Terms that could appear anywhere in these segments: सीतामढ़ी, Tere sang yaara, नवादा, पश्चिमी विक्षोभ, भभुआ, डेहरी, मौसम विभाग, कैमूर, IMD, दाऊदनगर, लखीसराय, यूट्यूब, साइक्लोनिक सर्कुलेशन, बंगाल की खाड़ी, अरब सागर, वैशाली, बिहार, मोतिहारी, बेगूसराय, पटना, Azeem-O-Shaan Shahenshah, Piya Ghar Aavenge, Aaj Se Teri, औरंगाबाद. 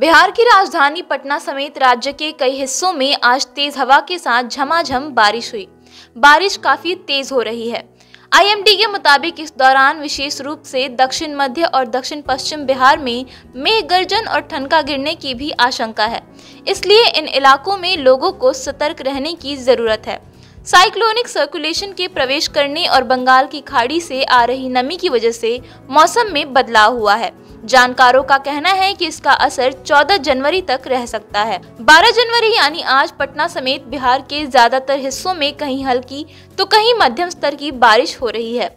बिहार की राजधानी पटना समेत राज्य के कई हिस्सों में आज तेज हवा के साथ झमाझम बारिश हुई। बारिश काफी तेज हो रही है। IMD के मुताबिक इस दौरान विशेष रूप से दक्षिण मध्य और दक्षिण पश्चिम बिहार में मेघ गर्जन और ठनका गिरने की भी आशंका है, इसलिए इन इलाकों में लोगों को सतर्क रहने की जरूरत है। साइक्लोनिक सर्कुलेशन के प्रवेश करने और बंगाल की खाड़ी से आ रही नमी की वजह से मौसम में बदलाव हुआ है। जानकारों का कहना है कि इसका असर 14 जनवरी तक रह सकता है। 12 जनवरी यानी आज पटना समेत बिहार के ज्यादातर हिस्सों में कहीं हल्की तो कहीं मध्यम स्तर की बारिश हो रही है।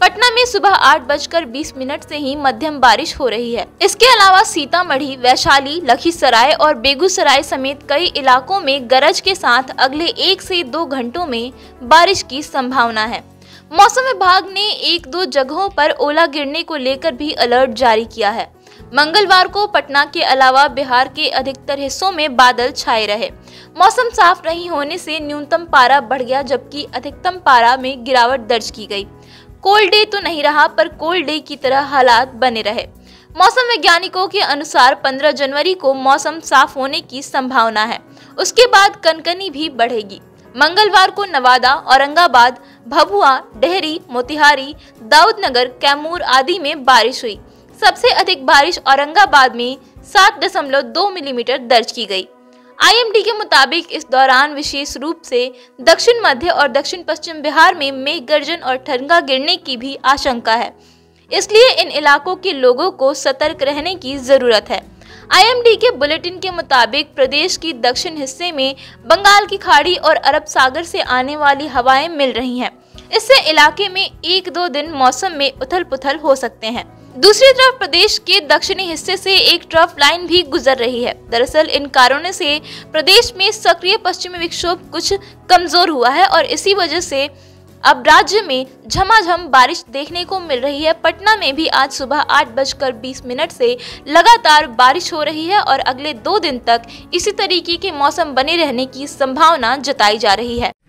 पटना में सुबह 8:20 से ही मध्यम बारिश हो रही है। इसके अलावा सीतामढ़ी, वैशाली, लखीसराय और बेगूसराय समेत कई इलाकों में गरज के साथ अगले 1 से 2 घंटों में बारिश की संभावना है। मौसम विभाग ने 1-2 जगहों पर ओला गिरने को लेकर भी अलर्ट जारी किया है। मंगलवार को पटना के अलावा बिहार के अधिकतर हिस्सों में बादल छाए रहे। मौसम साफ नहीं होने से न्यूनतम पारा बढ़ गया, जबकि अधिकतम पारा में गिरावट दर्ज की गई। कोल्ड डे तो नहीं रहा, पर कोल्ड डे की तरह हालात बने रहे। मौसम वैज्ञानिकों के अनुसार 15 जनवरी को मौसम साफ होने की संभावना है। उसके बाद कनकनी भी बढ़ेगी। मंगलवार को नवादा, औरंगाबाद, भभुआ, डेहरी, मोतिहारी, दाऊदनगर, कैमूर आदि में बारिश हुई। सबसे अधिक बारिश औरंगाबाद में 7.2 मिलीमीटर दर्ज की गई। IMD के मुताबिक इस दौरान विशेष रूप से दक्षिण मध्य और दक्षिण पश्चिम बिहार में मेघ गर्जन और ठनका गिरने की भी आशंका है, इसलिए इन इलाकों के लोगों को सतर्क रहने की जरूरत है। IMD के बुलेटिन के मुताबिक प्रदेश की दक्षिण हिस्से में बंगाल की खाड़ी और अरब सागर से आने वाली हवाएं मिल रही हैं। इससे इलाके में 1-2 दिन मौसम में उथल-पुथल हो सकते हैं। दूसरी तरफ प्रदेश के दक्षिणी हिस्से से एक ट्रफ लाइन भी गुजर रही है। दरअसल इन कारणों से प्रदेश में सक्रिय पश्चिमी विक्षोभ कुछ कमजोर हुआ है और इसी वजह से अब राज्य में झमाझम बारिश देखने को मिल रही है। पटना में भी आज सुबह 8:20 से लगातार बारिश हो रही है और अगले 2 दिन तक इसी तरीके के मौसम बने रहने की संभावना जताई जा रही है।